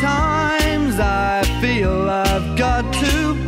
times I feel I've got to